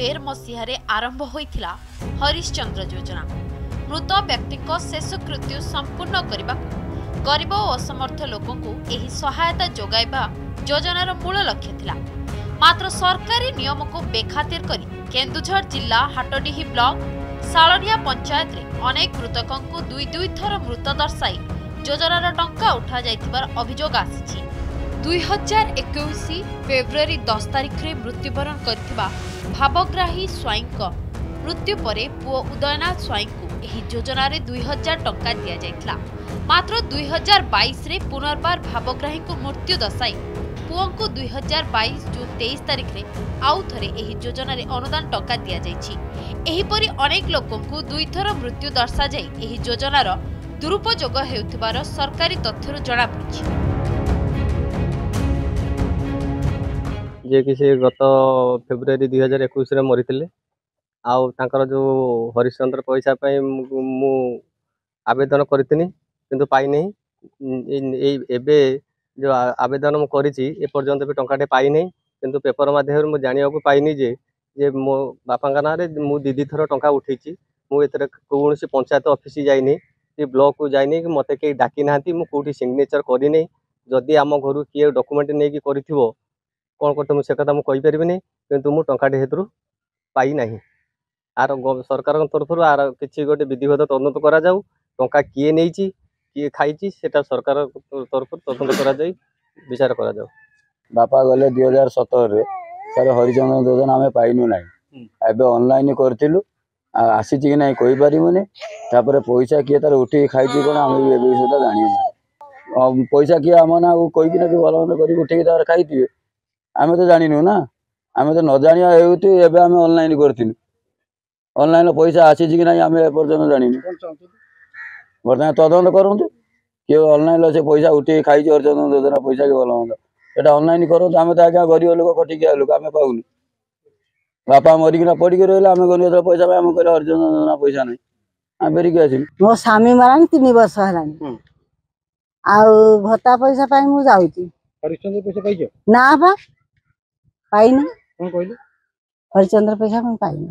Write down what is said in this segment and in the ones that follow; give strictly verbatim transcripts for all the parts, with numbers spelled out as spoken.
तेर मसीह आरंभ होता हरिश्चंद्र योजना मृत व्यक्ति शेषकृत्य संपूर्ण करने को गरीब और असमर्थ लोक सहायता जोगाइबा योजनार मूल लक्ष्य था। मात्र सरकारी नियम को बेखातिर करी केन्दुझर जिला हाटडीही ब्लॉक सालनिया पंचायत में अनेक मृतकों दुई दुई थर मृत दर्शाई योजनार टंका उठा जाइथिबार अभियोग आसी। दुई हजार इक्कीस फेब्रुआरी दस तारीख रे मृत्युवरण करथिबा भावग्राही स्वाईंको मृत्यु परे पुओ उदयनाथ स्वाईंको एही योजनार दुई हजार टंका दिया जाइथिला। मात्र दुई हजार बाईस रे पुनर्बार भावग्राही को मृत्यु दर्शाई पुओंकु दुई हजार बाईस जून तेईस तारीख में आउ थे यह योजन अनुदान टंका दि जापरी अनेक लोकंकु दुई थर मृत्यु दर्शा जाई योजनार दुरुपयोग हेउथिबार सरकारी तथ्यरू जणा पड़छि। जे किसी गत फेब्रुआरी दुई हजार एकुश मरीते आउ जो हरिश्चंद्र पैसा मु आवेदन करितनी किंतु पाई नहीं। एबे जो आवेदन मु करिछि ए पर्यंत भी टंकाटे पाई नै किंतु पेपर माध्यम मु जानिया को पाइनी जे जे मो बापा गाना रे मु दीदी थरो टंका उठैछि। मु एतरे कोनोसी पंचायत ऑफिस जाई नै कि ब्लॉक को जाई नै कि मते के डाकी नांती मु कोठी सिग्नेचर करि नै। जदी आम घर किए डॉक्यूमेंट नै कि करिथिबो कोन कोते मु से कथा मु कहि परबि नै किंतु मु टंकाटे हेतु पाई नै। आरो सरकार तरफरु आरो किछि गोटे विधिवत तदंत करा जाऊ टंका किए नैछि ये खाई सेटा सरकार तरफ तदंत करा जाई विचार करा जाओ। बापा गले दुई हजार सतर सर हरिचंद्र योजना आम पाइनु ना एवं ऑनलाइन करूँ आसी कि ना कही पारे पैसा किए तार उठी खाई कौन आम विषय जानी पैसा किए आम ना कहीकि ना कि भल मंद उठे तार खाई आम तो जानू ना आम तो न जाना हेतु एवं आम ऑनलाइन करूँ ऑनलाइन पैसा आसी कि ना आम एपर्तन जानू बर्तमान तदंत करूँ किए अनल से पैसा उठे खाई हरिचंद्र योजना पैसा किए भल मंद यहाँ अनल करूँ आम तो आज्ञा गरीब लोक कटिकिया लोक आम पाऊन बापा मरिकिना पड़िक रहा आम गरीब पैसा पाए आम कह हरिचंद्र योजना पैसा ना आम फेरिक आस। मो स्वामी मारानी तीन वर्ष है भत्ता पैसा मुझे हरिचंद्र पैसा ना बा पाइन कह हरिचंद्र पैसा पाइन।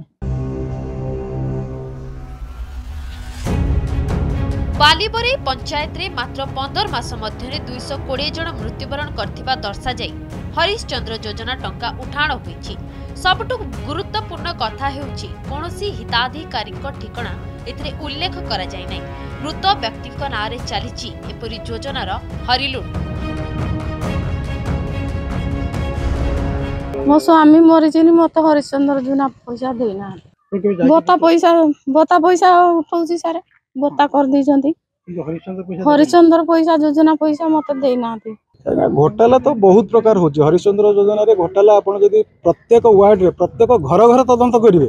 बालीबरे पंचायत रे मात्र पंदर मास मध्यरे दुईश कोड़े जन मृत्युवरण करथिबा दर्शा जाई हरिश्चंद्र योजना टंका उठाण होईछि। सबटु गुरुत्वपूर्ण कथा हेउछि कोनोसी हिताधिकारी को ठिकाणा एथिरे उल्लेख करा जाई नै। मृत व्यक्ति को नारे चालिछि एपरि योजनार हरिलुट। मो स्वामी मरिछिनि मत हरिश्चंद्र योजना पैसा देना बता पैसा बता पैसा होउछि सारे बोता कर दी हरिश्चंद्र पैसा योजना पैसा मत देना घोटाला तो बहुत प्रकार हो हरिश्चंद्र योजना रे घोटाला आपण जदी प्रत्येक वार्ड रे प्रत्येक घर घर तदंत करिवे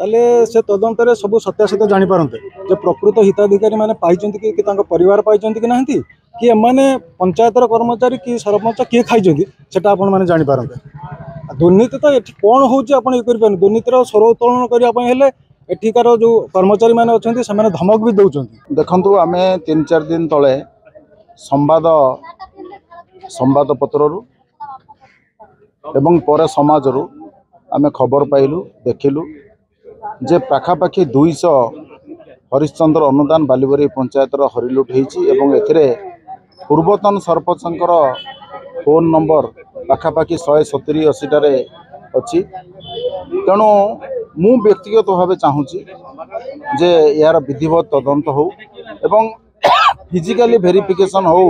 ताले से तदंत रे सब सत्यासत्य जानि पारंते जे प्रकृत हिताधिकारी माने पाइचंती कि कि तांको परिवार पाइचंती कि नाहंती कि माने पंचायत रो कर्मचारी कि सरपंच के खाइजंती सेटा आपण माने जानि पारंते। दुर्नीति तो एठी कोन होउची आपण इ करि पारन दुर्नीति रो सरोत्तोलन करिया पय हेले एठिकार जो कर्मचारी मैंने अच्छा से धमक भी दौरान देखु। आम तीन चार दिन तले संवाद संवाद पत्ररु एवं पर समाज रु आम खबर पाइलु देखिलु जे पाखापाखि दुईश हरिश्चंद्र अनुदान बालीबरी पंचायत हरिलुट होती। पूर्वतन सरपंचर फोन नंबर पाखापाखि शहे सतुरी अशीटार अच्छी तेणु मु व्यक्तिगत भाव चाहूँगी जे यार विधिवत तदंत हो एवं फिजिकाली भेरिफिकेशन हो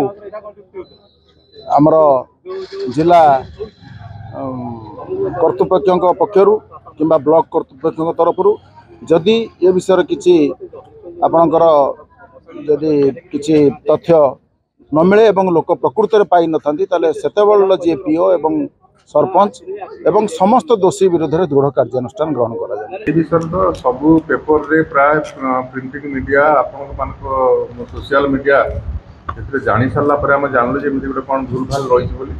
आमर जिला कर्तृपक्ष पक्षर कि ब्लॉक कर्तृपक्ष तरफर जदि ये विषय किसी आपणकर जदि किसी तथ्य न मिले एवं लोक प्रकृत पाई न था सेतेबेल जी पीओ एवं सरपंच एवं समस्त दोषी विरोध में दृढ़ कार्यानुष्ठान ग्रहण कर सब पेपर रे प्राय प्रिंटिंग मीडिया आपण सोशल मीडिया ये जाणी सारापर आम जानलु जमी गोटे कौन भूलभाल रही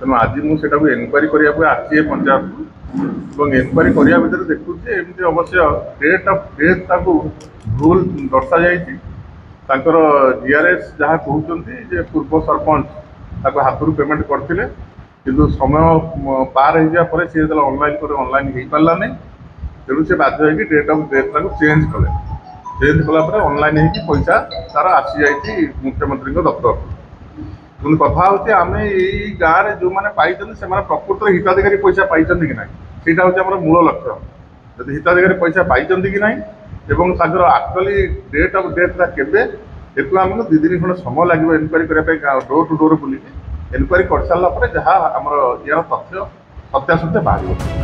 तेना आज मुझे एनक्वारी करने आसी पंचायत और एनक्वारी करने भर देखुचे एमती अवश्य डेट अफ डेथ ताकू भूल दर्शा जाएस जहाँ कहते पूर्व सरपंच हाथ पेमेंट करते किंतु समय पार हो जाए सी ऑनलाइन ऑनलाइन हो पारानी तेणु से बाध्य होगी डेट अफ डेथ टाक चेंज कले चेंज कलापर अनलाइन होगी पैसा तार आसी जा मुख्यमंत्री दफ्तर को कथा हूँ आम यही गाँव में जो मैंने पाई से प्रकृत हिताधिकारी पैसा पाई कि ना सेटा हूँ मूल लक्ष्य जब हिताधिकारी पैसा पाई कि ना एवं तार आक्चुअली डेट अफ डेथटा के देखो आमको दु दिन खंड समय लगे इनक्वारी करने डोर टू डोर बुल इनक्वारी कर सारापर जहाँ आम यार तथ्य सत्यासत्य बाहर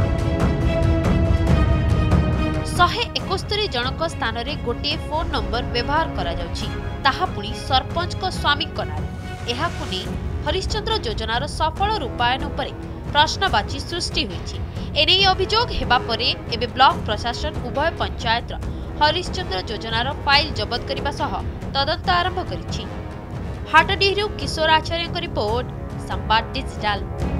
शहे एकस्तरी जनक स्थान में गोटे फोन नंबर व्यवहार करी सरपंच स्वामी नाम यह हरिश्चंद्र योजनार सफल रूपायन पर प्रश्नवाची सृष्टि होने अभियोग एवं ब्लॉक प्रशासन उभय पंचायत हरिश्चंद्र योजनार फाइल जबत करने तदंत आरंभ कर हाटडीहरु किशोर आचार्यों रिपोर्ट संवाद डिजिटल।